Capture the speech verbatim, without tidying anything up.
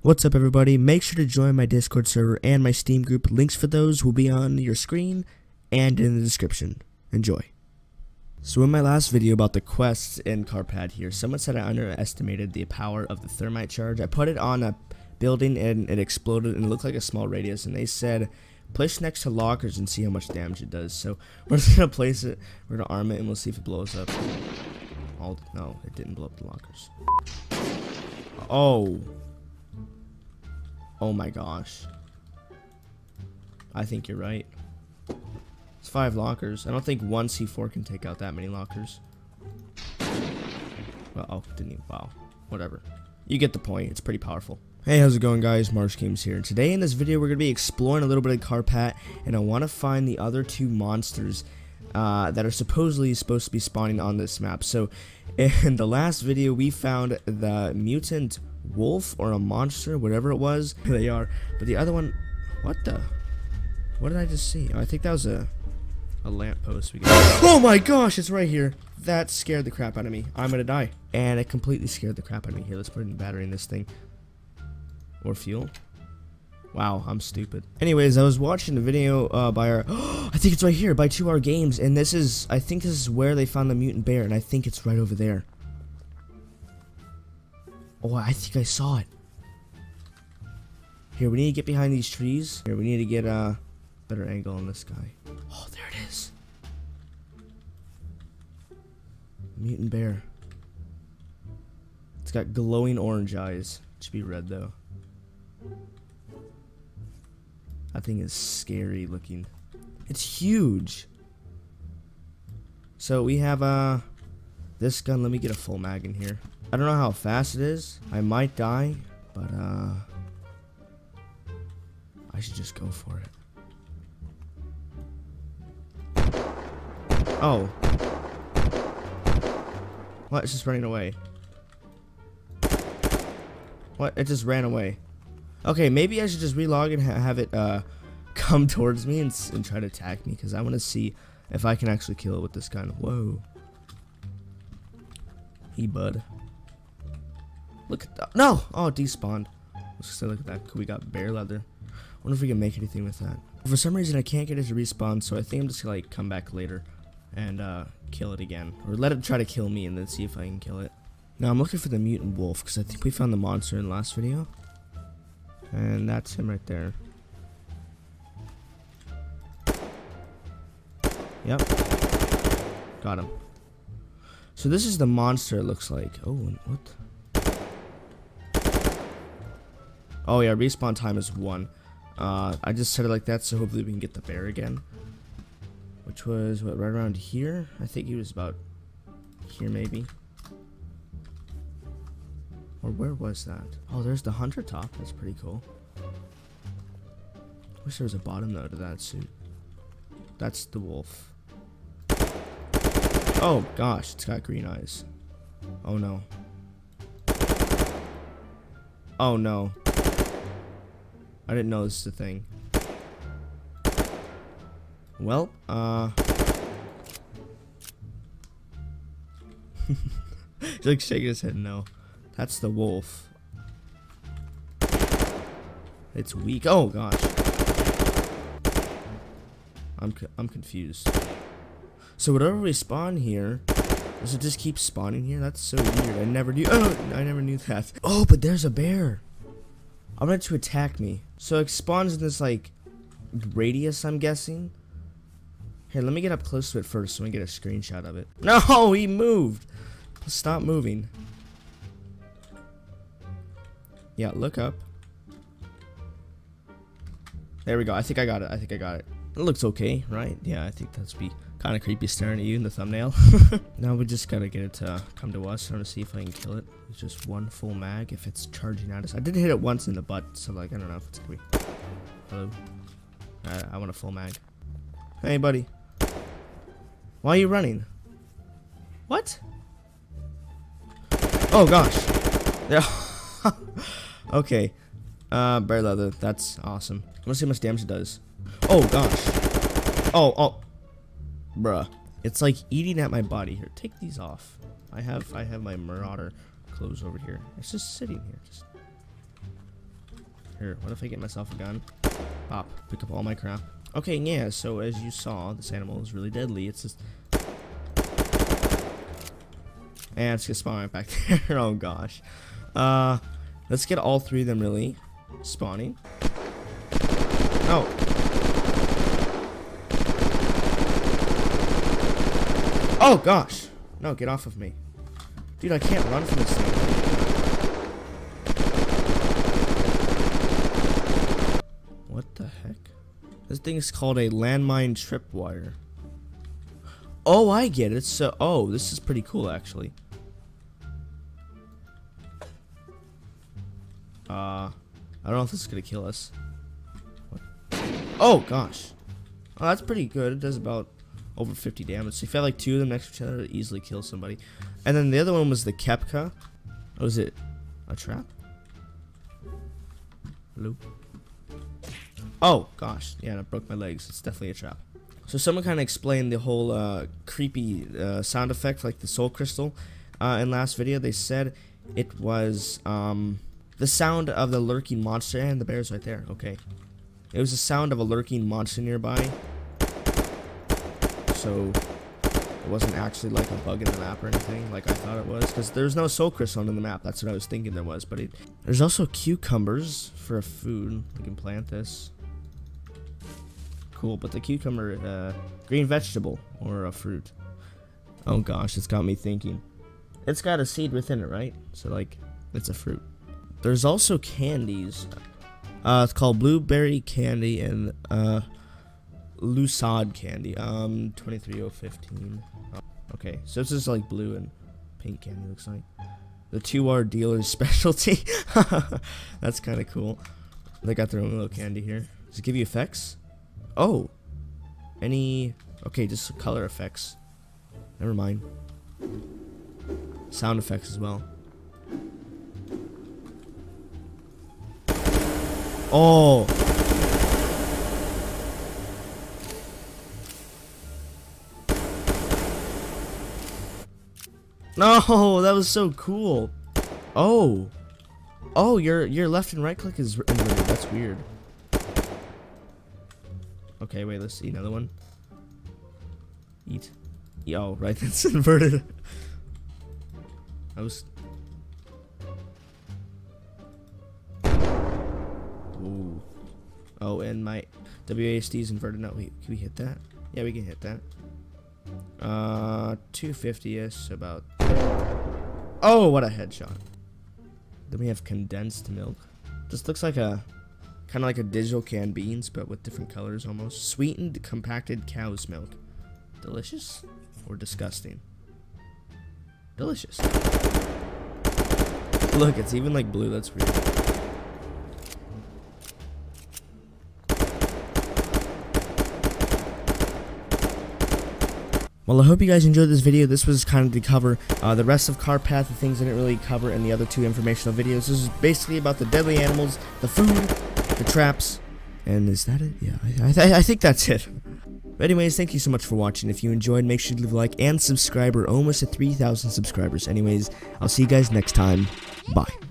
What's up everybody, make sure to join my Discord server and my Steam group. Links for those will be on your screen and in the description. Enjoy. So in my last video about the quests in Carpat here, someone said I underestimated the power of the thermite charge. I put it on a building and it exploded and it looked like a small radius, and they said place next to lockers and see how much damage it does. So we're just gonna place it, we're gonna arm it, and we'll see if it blows up. Oh no, it didn't blow up the lockers. Oh. Oh my gosh. I think you're right. It's five lockers. I don't think one C four can take out that many lockers. Well, oh, didn't even. Wow. Whatever. You get the point. It's pretty powerful. Hey, how's it going, guys? Marsh Games here. Today in this video, we're going to be exploring a little bit of Carpat, and I want to find the other two monsters uh, that are supposedly supposed to be spawning on this map. So, in the last video, we found the Mutant Wolf or a monster, whatever it was. They are, but the other one, what the, what did I just see? Oh, I think that was a a lamppost. We got. Oh my gosh, it's right here. That scared the crap out of me. I'm gonna die. And it completely scared the crap out of me. Here, let's put in battery in this thing, or fuel. Wow, I'm stupid. Anyways, I was watching a video uh, by our, oh, I think it's right here by two R Games, and this is, I think this is where they found the mutant bear, and I think it's right over there. Oh, I think I saw it. Here, we need to get behind these trees. Here, we need to get a better angle on this guy. Oh, there it is. Mutant bear. It's got glowing orange eyes. It should be red, though. That thing is scary looking. It's huge. So, we have uh, this gun. Let me get a full mag in here. I don't know how fast it is. I might die, but uh, I should just go for it. Oh. What? It's just running away. What? It just ran away. Okay, maybe I should just relog and ha have it uh, come towards me and, s and try to attack me, because I want to see if I can actually kill it with this gun. Whoa. Hey, bud. Look at that. No! Oh, despawned. Let's just look at that. We got bear leather. I wonder if we can make anything with that. For some reason, I can't get it to respawn, so I think I'm just gonna, like, come back later and, uh, kill it again. Or let it try to kill me and then see if I can kill it. Now, I'm looking for the mutant wolf, because I think we found the monster in the last video. And that's him right there. Yep. Got him. So this is the monster, it looks like. Oh, and what? Oh yeah, respawn time is one. Uh, I just said it like that, so hopefully we can get the bear again. Which was, what, right around here? I think he was about here, maybe. Or where was that? Oh, there's the hunter top. That's pretty cool. Wish there was a bottom, though, to that suit. That's the wolf. Oh, gosh, it's got green eyes. Oh, no. Oh, no. I didn't know this is a thing. Well, uh... he's like shaking his head no. That's the wolf. It's weak. Oh, gosh. I'm, co I'm confused. So whatever we spawn here, does it just keep spawning here? That's so weird. I never knew. Oh, I never knew that. Oh, but there's a bear. I want it to attack me. So it spawns in this, like, radius, I'm guessing. Here, let me get up close to it first so I can get a screenshot of it. No, he moved. Stop moving. Yeah, look up. There we go. I think I got it. I think I got it. It looks okay, right? Yeah, I think that's be kind of creepy staring at you in the thumbnail. Now we just gotta get it to come to us. I'm gonna see if I can kill it. It's just one full mag if it's charging at us. I did hit it once in the butt, so like, I don't know if it's gonna be. Hello? I, I want a full mag. Hey, buddy. Why are you running? What? Oh, gosh. Yeah. Okay. Uh, bear leather. That's awesome. I wanna see how much damage it does. Oh, gosh. Oh, oh. Bruh. It's like eating at my body here. Take these off. I have I have my marauder clothes over here. It's just sitting here. Just Here, what if I get myself a gun? Pop, pick up all my crap. Okay, yeah, so as you saw, this animal is really deadly. It's just... and it's gonna spawn right back there. Oh gosh. Uh, let's get all three of them really spawning. Oh. Oh gosh. No, get off of me. Dude, I can't run from this thing. What the heck? This thing is called a landmine tripwire. Oh, I get it. So, oh, this is pretty cool actually. Uh, I don't know if this is gonna kill us. What? Oh gosh, oh, that's pretty good. It does about over fifty damage. So if you had like two of them next to each other, it easily kills somebody. And then the other one was the Kepka. Oh, is it a trap? Hello? Oh gosh, yeah, I broke my legs. It's definitely a trap. So someone kind of explained the whole uh, creepy uh, sound effect, like the soul crystal, uh, in last video. They said it was. Um, The sound of the lurking monster, and the bear's right there, okay. It was the sound of a lurking monster nearby. So, it wasn't actually like a bug in the map or anything, like I thought it was. Because there's no soul crystal in the map, that's what I was thinking there was. But it, there's also cucumbers for a food. We can plant this. Cool, but the cucumber, uh, green vegetable, or a fruit. Oh gosh, it's got me thinking. It's got a seed within it, right? So like, it's a fruit. There's also candies. Uh, it's called Blueberry Candy and uh, Lusod Candy. Um, twenty-three oh fifteen. Oh, okay, so this is like blue and pink candy, looks like. The two R dealer's specialty. That's kind of cool. They got their own little candy here. Does it give you effects? Oh! Any... okay, just color effects. Never mind. Sound effects as well. Oh! No, that was so cool. Oh, oh, your your left and right click is inverted. That's weird. Okay, wait, let's see another one. Eat. Yo, right, that's inverted. I was. Ooh. Oh, and my W A S D is inverted. No, wait, can we hit that? Yeah, we can hit that. Uh, two fifty-ish, about... oh, what a headshot. Then we have condensed milk. Just looks like a... kind of like a digital canned beans, but with different colors almost. Sweetened, compacted cow's milk. Delicious? Or disgusting? Delicious. Look, it's even like blue. That's weird. Well, I hope you guys enjoyed this video. This was kind of to cover uh, the rest of Carpat, the things I didn't really cover, and the other two informational videos. This is basically about the deadly animals, the food, the traps, and is that it? Yeah, I, th I think that's it. But anyways, thank you so much for watching. If you enjoyed, make sure to leave a like and subscribe. We're almost at three thousand subscribers. Anyways, I'll see you guys next time. Bye.